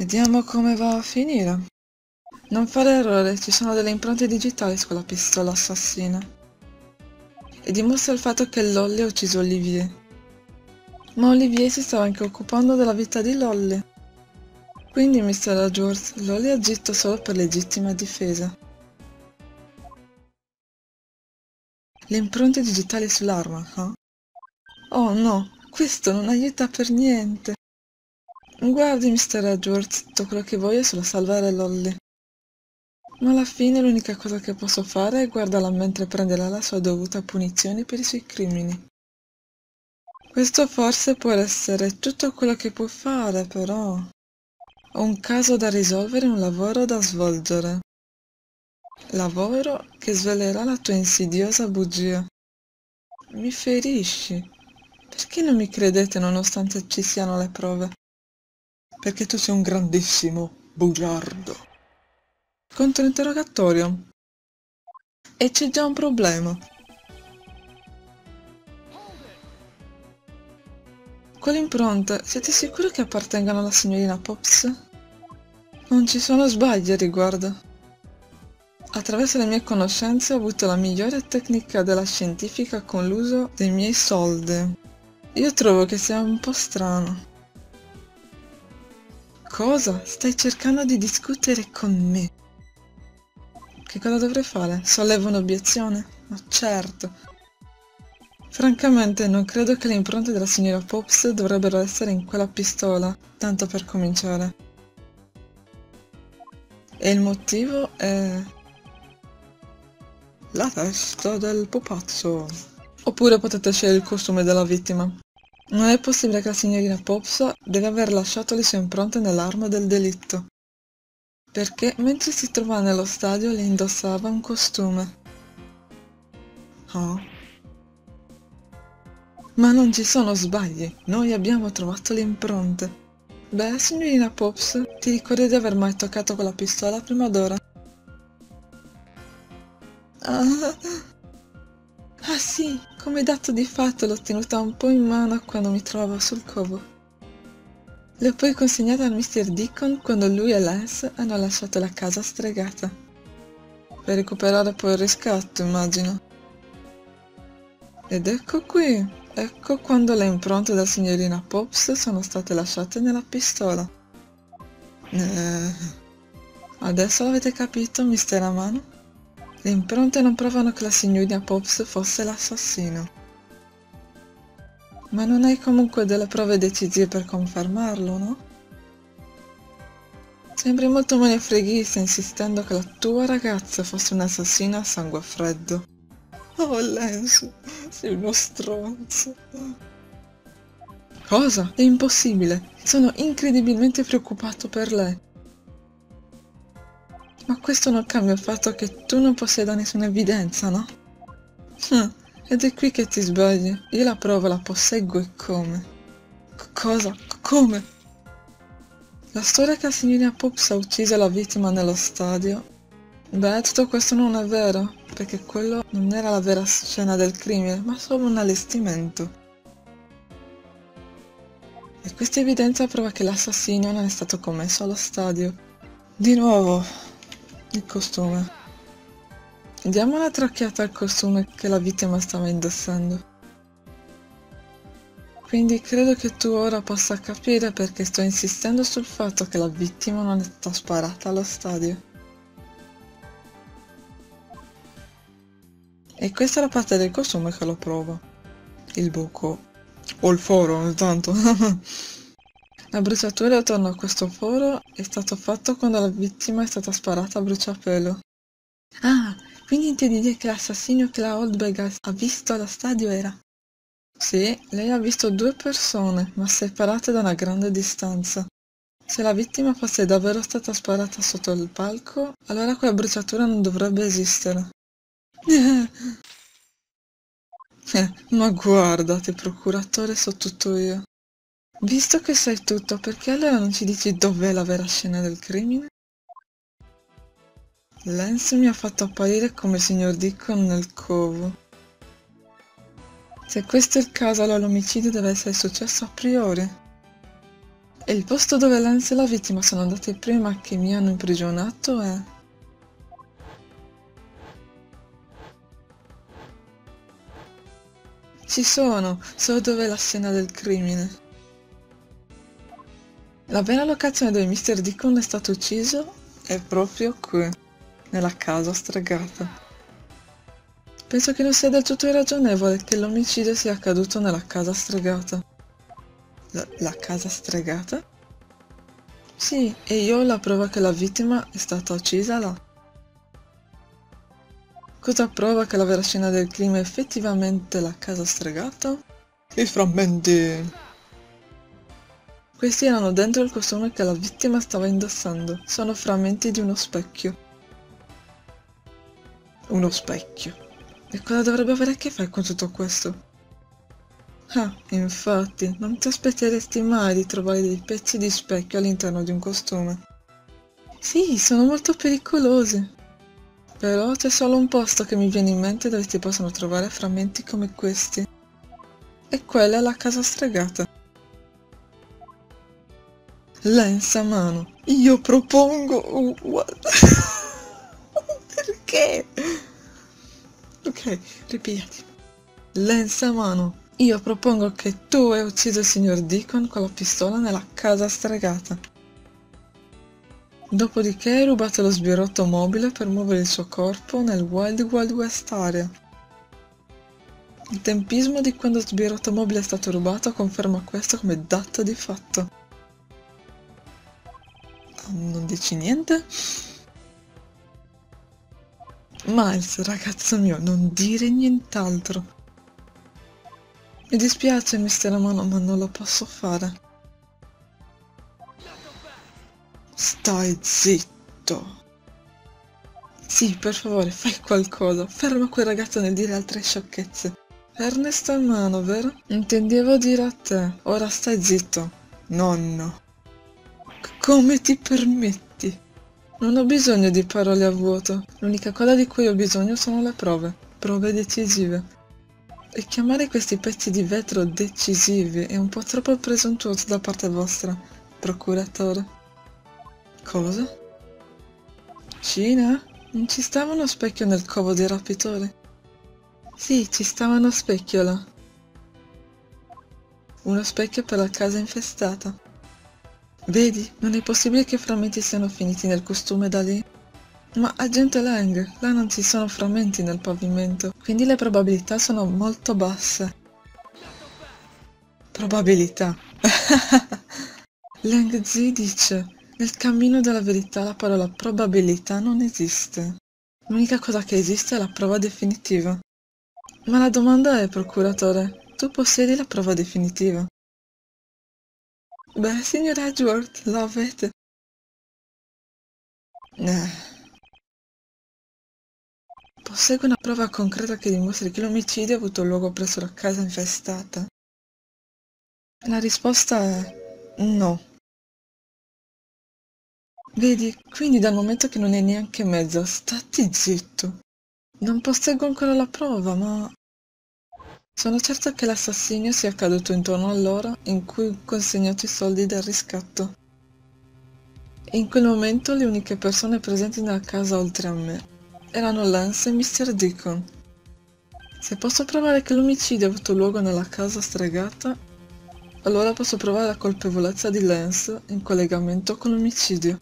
Vediamo come va a finire. Non fare errore, ci sono delle impronte digitali su quella pistola assassina. E dimostra il fatto che Lolly ha ucciso Olivier. Ma Olivier si stava anche occupando della vita di Lolly. Quindi, Mr. Edgeworth, Lolly ha agito solo per legittima difesa. Le impronte digitali sull'arma, eh? Oh no, questo non aiuta per niente. Guardi, Mr. Edgeworth, tutto quello che voglio è solo salvare Lolly. Ma alla fine l'unica cosa che posso fare è guardarla mentre prenderà la sua dovuta punizione per i suoi crimini. Questo forse può essere tutto quello che può fare, però... Ho un caso da risolvere e un lavoro da svolgere. Lavoro che svelerà la tua insidiosa bugia. Mi ferisci. Perché non mi credete nonostante ci siano le prove? Perché tu sei un grandissimo bugiardo. Controinterrogatorio. E c'è già un problema. Quelle impronte, siete sicuri che appartengano alla signorina Pops? Non ci sono sbagli a riguardo. Attraverso le mie conoscenze ho avuto la migliore tecnica della scientifica con l'uso dei miei soldi. Io trovo che sia un po' strano. Cosa? Stai cercando di discutere con me? Che cosa dovrei fare? Sollevo un'obiezione? Ma certo! Francamente non credo che le impronte della signora Pops dovrebbero essere in quella pistola, tanto per cominciare. E il motivo è... la testa del pupazzo. Oppure potete scegliere il costume della vittima. Non è possibile che la signorina Pops deve aver lasciato le sue impronte nell'arma del delitto, perché mentre si trovava nello stadio le indossava un costume. Oh. Ma non ci sono sbagli, noi abbiamo trovato le impronte. Beh, signorina Pops, ti ricordi di aver mai toccato quella pistola prima d'ora? Ah sì, come dato di fatto l'ho tenuta un po' in mano quando mi trovavo sul covo. L'ho poi consegnata al Mr. Deacon quando lui e Lance hanno lasciato la casa stregata. Per recuperare poi il riscatto, immagino. Ed ecco qui. Ecco quando le impronte della signorina Pops sono state lasciate nella pistola. Adesso l'avete capito, Mr. Amano? Le impronte non provano che la signorina Pops fosse l'assassino. Ma non hai comunque delle prove decisive per confermarlo, no? Sembri molto menefreghista insistendo che la tua ragazza fosse un'assassina a sangue freddo. Oh, Lance, sei uno stronzo. Cosa? È impossibile. Sono incredibilmente preoccupato per lei. Ma questo non cambia il fatto che tu non possieda nessuna evidenza, no? Ed è qui che ti sbagli. Io la prova la posseggo e come. Cosa? Come? La storia che la signorina Pops ha ucciso la vittima nello stadio... Beh, tutto questo non è vero, perché quello non era la vera scena del crimine, ma solo un allestimento. E questa evidenza prova che l'assassino non è stato commesso allo stadio. Di nuovo, il costume. Diamo un'altra occhiata al costume che la vittima stava indossando. Quindi credo che tu ora possa capire perché sto insistendo sul fatto che la vittima non è stata sparata allo stadio. E questa è la parte del costume che lo prova. Il buco. O il foro, ogni tanto. La bruciatura attorno a questo foro è stato fatto quando la vittima è stata sparata a bruciapelo. Ah, quindi intendi dire che l'assassino che la Oldberg ha visto allo stadio era... Sì, lei ha visto due persone, ma separate da una grande distanza. Se la vittima fosse davvero stata sparata sotto il palco, allora quella bruciatura non dovrebbe esistere. Ma guardati, procuratore, so tutto io. Visto che sai tutto, perché allora non ci dici dov'è la vera scena del crimine? Lance mi ha fatto apparire come il signor Deacon nel covo. Se questo è il caso, allora l'omicidio deve essere successo a priori. E il posto dove Lance e la vittima sono andati prima che mi hanno imprigionato è... Ci sono, so dove è la scena del crimine. La vera locazione dove Mr. Deacon è stato ucciso è proprio qui, nella casa stregata. Penso che non sia del tutto irragionevole che l'omicidio sia accaduto nella casa stregata. La casa stregata? Sì, e io ho la prova che la vittima è stata uccisa là. Cosa prova che la vera scena del crimine è effettivamente la casa stregata? I frammenti! Questi erano dentro il costume che la vittima stava indossando. Sono frammenti di uno specchio. Uno specchio. E cosa dovrebbe avere a che fare con tutto questo? Ah, infatti, non ti aspetteresti mai di trovare dei pezzi di specchio all'interno di un costume. Sì, sono molto pericolosi. Però c'è solo un posto che mi viene in mente dove si possono trovare frammenti come questi. E quella è la casa stregata. Lance Amano. Io propongo... Perché? Ok, ripigliati. Lance Amano. Io propongo che tu hai ucciso il signor Deacon con la pistola nella casa stregata. Dopodiché hai rubato lo sbirotto mobile per muovere il suo corpo nel Wild Wild West area. Il tempismo di quando lo sbirotto mobile è stato rubato conferma questo come data di fatto. Non dici niente? Miles, ragazzo mio, non dire nient'altro. Mi dispiace, Mr. Amano, ma non lo posso fare. Stai zitto! Sì, per favore, fai qualcosa. Ferma quel ragazzo nel dire altre sciocchezze. Ernest Amano, vero? Intendevo dire a te. Ora stai zitto. Nonno. Come ti permetti? Non ho bisogno di parole a vuoto. L'unica cosa di cui ho bisogno sono le prove. Prove decisive. E chiamare questi pezzi di vetro decisivi è un po' troppo presuntuoso da parte vostra, procuratore. Cosa? Shih-na? Non ci stava uno specchio nel covo dei rapitori? Sì, ci stava uno specchio là. Uno specchio per la casa infestata. Vedi, non è possibile che frammenti siano finiti nel costume da lì. Ma Agente Lang, là non ci sono frammenti nel pavimento, quindi le probabilità sono molto basse. Probabilità. Lang Zi dice... Nel cammino della verità la parola probabilità non esiste. L'unica cosa che esiste è la prova definitiva. Ma la domanda è, procuratore, tu possiedi la prova definitiva? Beh, signor Edgeworth, lo avete. Posseggo una prova concreta che dimostri che l'omicidio ha avuto luogo presso la casa infestata? La risposta è no. Vedi, quindi dal momento che non è neanche mezza, stati zitto. Non posseggo ancora la prova, ma... Sono certo che l'assassinio sia accaduto intorno all'ora in cui ho consegnato i soldi del riscatto. In quel momento le uniche persone presenti nella casa oltre a me erano Lance e Mr. Deacon. Se posso provare che l'omicidio ha avuto luogo nella casa stregata, allora posso provare la colpevolezza di Lance in collegamento con l'omicidio.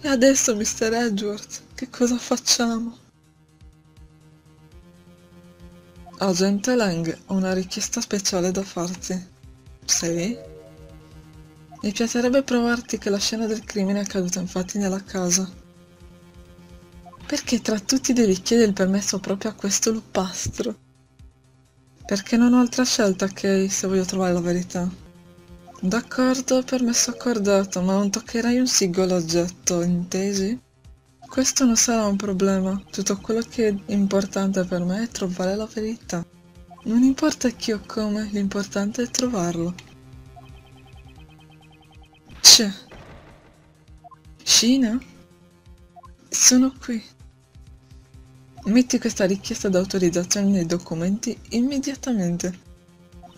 E adesso, Mr. Edgeworth, che cosa facciamo? Agente Lang, ho una richiesta speciale da farti. Sì? Mi piacerebbe provarti che la scena del crimine è accaduta infatti nella casa. Perché tra tutti devi chiedere il permesso proprio a questo lupastro? Perché non ho altra scelta, ok, se voglio trovare la verità. D'accordo, permesso accordato, ma non toccherai un singolo oggetto, intesi? Questo non sarà un problema, tutto quello che è importante per me è trovare la verità. Non importa chi o come, l'importante è trovarlo. C'è. Shih-na? Sono qui. Metti questa richiesta d'autorizzazione nei documenti immediatamente.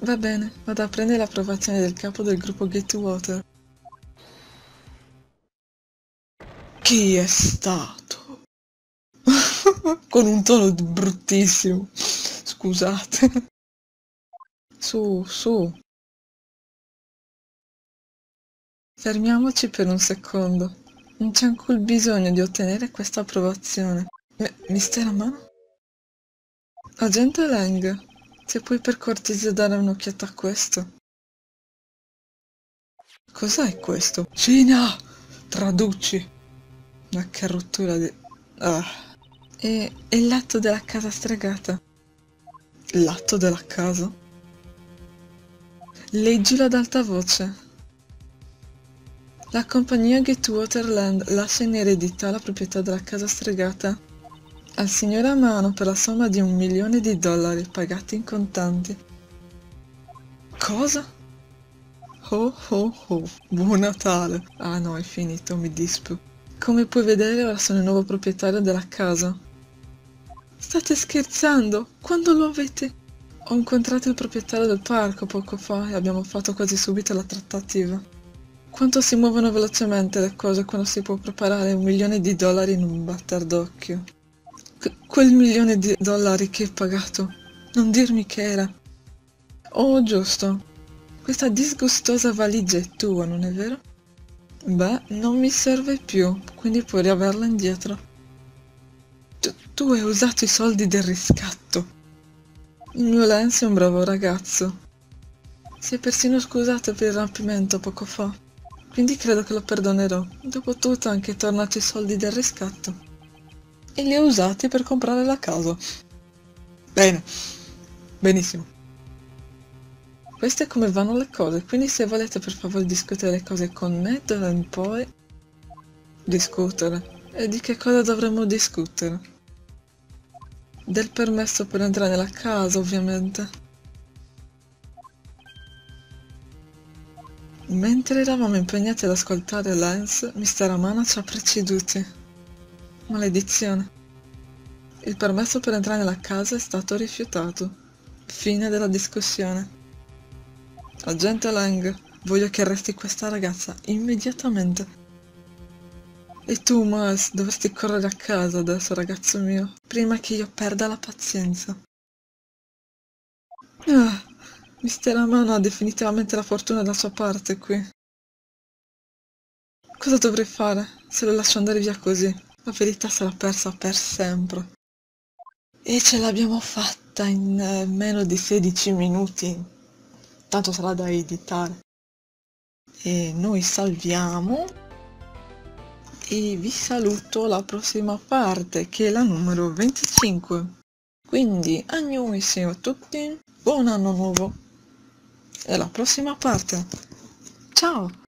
Va bene, vado a prendere l'approvazione del capo del gruppo Getwater. Chi è stato? Con un tono bruttissimo. Scusate. Su, su. Fermiamoci per un secondo. Non c'è ancora il bisogno di ottenere questa approvazione. Mister Amano? Agente Lang, se puoi per cortesia dare un'occhiata a questo. Cos'è questo? Shih-na! Traduci! Una carrottura di... Ah. E l'atto della casa stregata. L'atto della casa? Leggilo ad alta voce. La compagnia Getwaterland lascia in eredità la proprietà della casa stregata al signor Amano per la somma di $1 milione pagati in contanti. Cosa? Ho ho ho, buon Natale! Ah no, è finito, mi dispo. Come puoi vedere, ora sono il nuovo proprietario della casa. State scherzando? Quando lo avete? Ho incontrato il proprietario del parco poco fa e abbiamo fatto quasi subito la trattativa. Quanto si muovono velocemente le cose quando si può preparare $1 milione in un batter d'occhio. Quel $1 milione che hai pagato, non dirmi che era. Oh, giusto. Questa disgustosa valigia è tua, non è vero? Beh, non mi serve più, quindi puoi riaverla indietro. Tu hai usato i soldi del riscatto. Il mio Lance è un bravo ragazzo. Si è persino scusato per il rapimento poco fa, quindi credo che lo perdonerò. Dopotutto anche tornato i soldi del riscatto. E li ho usati per comprare la casa. Bene, benissimo. Questo è come vanno le cose, quindi se volete per favore discutere le cose con me, d'ora in poi... Discutere. E di che cosa dovremmo discutere? Del permesso per entrare nella casa, ovviamente. Mentre eravamo impegnati ad ascoltare Lance, Mr. Amano ci ha preceduti. Maledizione. Il permesso per entrare nella casa è stato rifiutato. Fine della discussione. Agente Lang, voglio che arresti questa ragazza immediatamente. E tu, Miles, dovresti correre a casa adesso, ragazzo mio, prima che io perda la pazienza. Ah, Mr. Amano ha definitivamente la fortuna da sua parte qui. Cosa dovrei fare se lo lascio andare via così? La verità sarà persa per sempre. E ce l'abbiamo fatta in meno di 16 minuti. Tanto sarà da editare. E noi salviamo e vi saluto alla prossima parte, che è la numero 25. Quindi annyeonghaseyo a tutti, buon anno nuovo e alla prossima parte. Ciao.